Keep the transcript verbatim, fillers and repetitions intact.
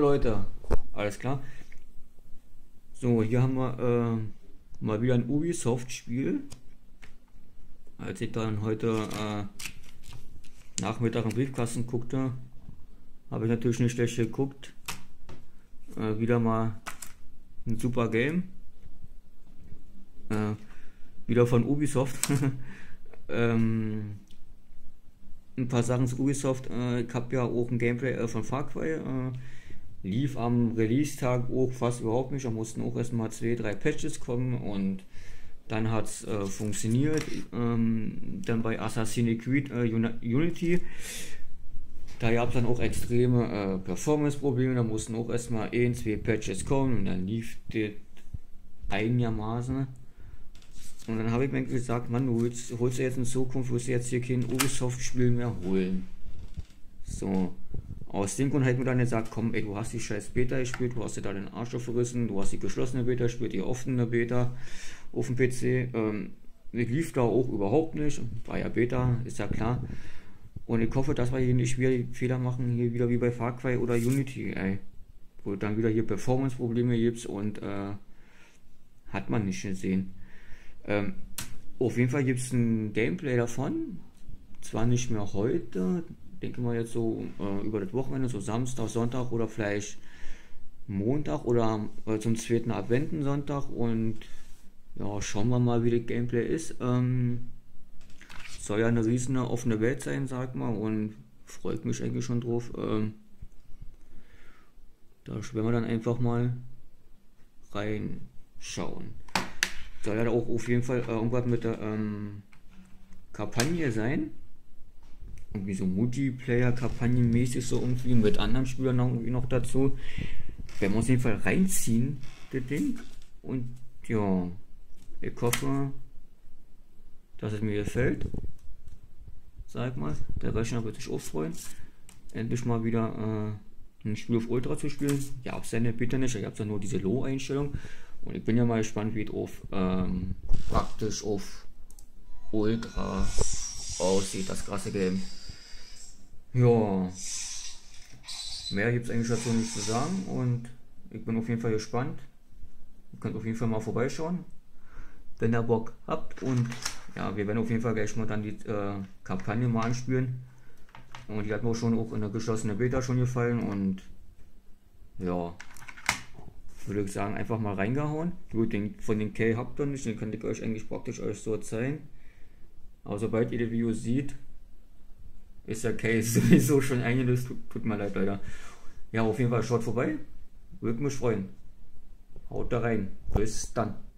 Leute, alles klar. So, hier haben wir äh, mal wieder ein Ubisoft-Spiel. Als ich dann heute äh, Nachmittag im Briefkasten guckte, habe ich natürlich nicht schlecht geguckt. Äh, wieder mal ein super Game. Äh, wieder von Ubisoft. ähm, ein paar Sachen zu Ubisoft. Äh, ich habe ja auch ein Gameplay äh, von Far Cry. Äh, lief am Release-Tag auch fast überhaupt nicht. Da mussten auch erstmal zwei, drei Patches kommen und dann hat es äh, funktioniert. Ähm, dann bei Assassin's Creed äh, Unity. Da gab es dann auch extreme äh, Performance-Probleme. Da mussten auch erstmal ein, zwei Patches kommen und dann lief das einigermaßen. Und dann habe ich mir gesagt, Mann, du holst, holst du jetzt in Zukunft, wirst du jetzt hier kein Ubisoft-Spiel mehr holen. So, aus dem Grund hat mir dann gesagt, komm ey, du hast die scheiß Beta gespielt, du hast dir da den Arsch verrissen, du hast die geschlossene Beta gespielt, die offene Beta auf dem P C. Ähm, lief da auch überhaupt nicht, war ja Beta, ist ja klar. Und ich hoffe, dass wir hier nicht wieder Fehler machen, hier wieder wie bei Far Cry oder Unity, ey. Wo dann wieder hier Performance-Probleme gibt und äh, hat man nicht gesehen. Ähm, auf jeden Fall gibt es ein Gameplay davon, zwar nicht mehr heute, denke mal jetzt so äh, über das Wochenende, so Samstag, Sonntag oder vielleicht Montag oder äh, zum zweiten Adventensonntag, und ja, schauen wir mal, wie das Gameplay ist. Ähm, soll ja eine riesige offene Welt sein, sag mal, und freut mich eigentlich schon drauf. Ähm, da werden wir dann einfach mal reinschauen. Soll ja auch auf jeden Fall äh, irgendwas mit der ähm, Kampagne sein. Irgendwie so Multiplayer-Kampagnenmäßig, so irgendwie mit anderen Spielern noch, irgendwie noch dazu. Werden wir uns auf jeden Fall reinziehen, das Ding. Und ja, ich hoffe, dass es mir gefällt. Sag mal, der Rechner wird sich auch freuen. Endlich mal wieder äh, ein Spiel auf Ultra zu spielen. Ja, hab's ja nicht, bitte nicht. Ich hab's ja nur diese Low-Einstellung. Und ich bin ja mal gespannt, wie es auf ähm, praktisch auf Ultra aussieht, das krasse Game. Ja, mehr gibt es eigentlich dazu nicht zu sagen, und ich bin auf jeden Fall gespannt. Ihr könnt auf jeden Fall mal vorbeischauen, wenn ihr Bock habt, und ja, wir werden auf jeden Fall gleich mal dann die äh, Kampagne mal anspielen, und die hat mir auch schon auch in der geschlossenen Beta schon gefallen, und ja, würde ich sagen, einfach mal reingehauen. Gut, den, von den Key habt ihr nicht, den kann ich euch eigentlich praktisch euch so zeigen. Aber sobald ihr das Video seht, ist der Case sowieso schon eingelöst. Tut, tut mir leid, leider. Ja, auf jeden Fall schaut vorbei. Würde mich freuen. Haut da rein. Bis dann.